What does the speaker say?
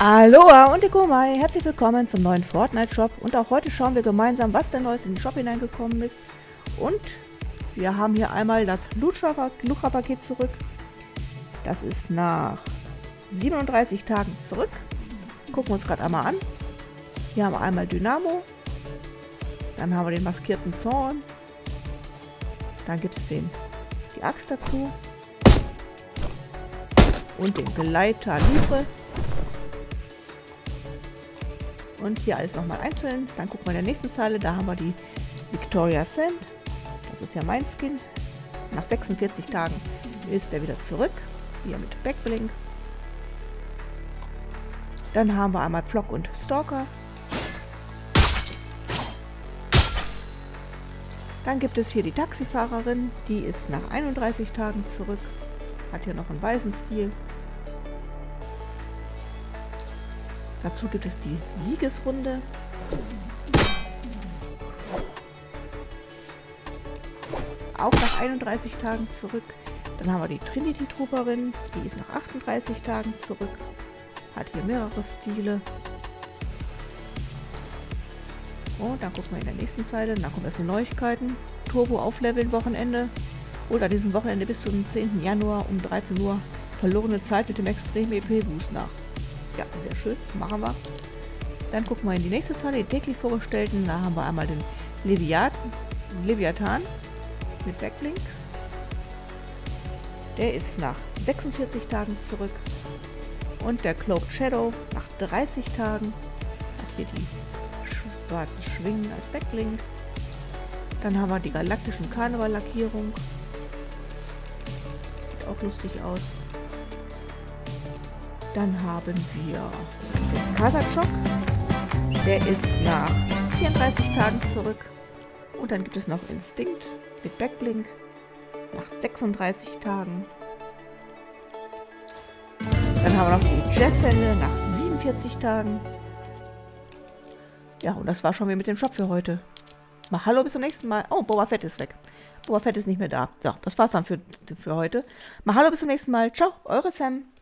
Aloha und Ikomai, herzlich willkommen zum neuen Fortnite-Shop und auch heute schauen wir gemeinsam, was denn Neues in den Shop hineingekommen ist. Und wir haben hier einmal das Lucha-Paket zurück. Das ist nach 37 Tagen zurück. Gucken wir uns gerade einmal an. Hier haben wir einmal Dynamo. Dann haben wir den maskierten Zorn. Dann gibt es die Axt dazu. Und den Gleiter Libre. Und hier alles nochmal einzeln. Dann gucken wir in der nächsten Zeile. Da haben wir die Victoria. Das ist ja mein Skin. Nach 46 Tagen ist er wieder zurück. Hier mit Backblink. Dann haben wir einmal Plock und Stalker. Dann gibt es hier die Taxifahrerin. Die ist nach 31 Tagen zurück. Hat hier noch einen weißen Stil. Dazu gibt es die Siegesrunde. Auch nach 31 Tagen zurück. Dann haben wir die Trinity Trooperin. Die ist nach 38 Tagen zurück. Hat hier mehrere Stile. Und dann gucken wir in der nächsten Zeile. Dann kommen erst die Neuigkeiten. Turbo aufleveln Wochenende. Oder diesen Wochenende bis zum 10. Januar um 13 Uhr. Verlorene Zeit mit dem Extrem-EP-Boost nach. Ja, sehr schön, machen wir. Dann gucken wir in die nächste Zeile, die täglich vorgestellten. Da haben wir einmal den Leviathan mit Backblink. Der ist nach 46 Tagen zurück. Und der Cloaked Shadow nach 30 Tagen. Hat hier die schwarzen Schwingen als Backblink. Dann haben wir die galaktischen Karneval-Lackierung. Sieht auch lustig aus. Dann haben wir den Kasachok, der ist nach 34 Tagen zurück. Und dann gibt es noch Instinct mit Backblink nach 36 Tagen. Dann haben wir noch die Jazzhände nach 47 Tagen. Ja, und das war schon wieder mit dem Shop für heute. Mal hallo, bis zum nächsten Mal. Oh, Boba Fett ist weg. Boba Fett ist nicht mehr da. So, das war's dann für heute. Mal hallo, bis zum nächsten Mal. Ciao, eure Sam.